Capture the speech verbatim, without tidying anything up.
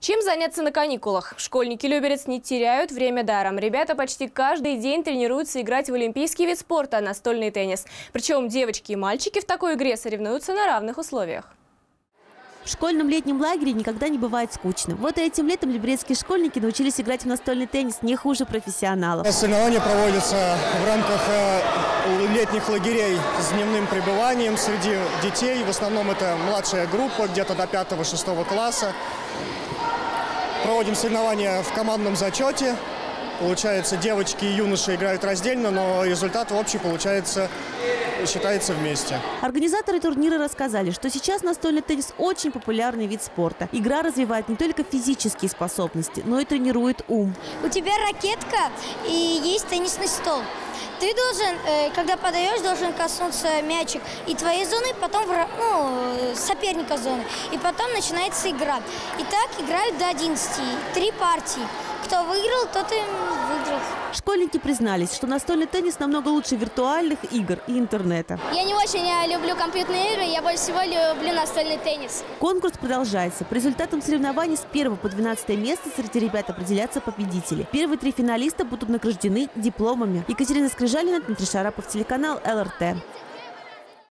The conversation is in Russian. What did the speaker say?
Чем заняться на каникулах? Школьники Люберец не теряют время даром. Ребята почти каждый день тренируются играть в олимпийский вид спорта – настольный теннис. Причем девочки и мальчики в такой игре соревнуются на равных условиях. В школьном летнем лагере никогда не бывает скучно. Вот и этим летом люберецкие школьники научились играть в настольный теннис не хуже профессионалов. Соревнования проводятся в рамках летних лагерей с дневным пребыванием среди детей. В основном это младшая группа, где-то до пятого-шестого класса. Проводим соревнования в командном зачете. Получается, девочки и юноши играют раздельно, но результат в общем получается, считается вместе. Организаторы турнира рассказали, что сейчас настольный теннис очень популярный вид спорта. Игра развивает не только физические способности, но и тренирует ум. У тебя ракетка и есть теннисный стол. Ты должен, когда подаешь, должен коснуться мячик и твоей зоны, потом ну, соперника зоны. И потом начинается игра. И так играют до одиннадцати, три партии. Кто выиграл, тот и выиграл. Школьники признались, что настольный теннис намного лучше виртуальных игр и интернета. Я не очень люблю компьютерные игры, я больше всего люблю настольный теннис. Конкурс продолжается. По результатам соревнований с первого по двенадцатое место среди ребят определятся победители. Первые три финалиста будут награждены дипломами. Екатерина Скрижалина, Дмитрий Шарапов, телеканал эл эр тэ.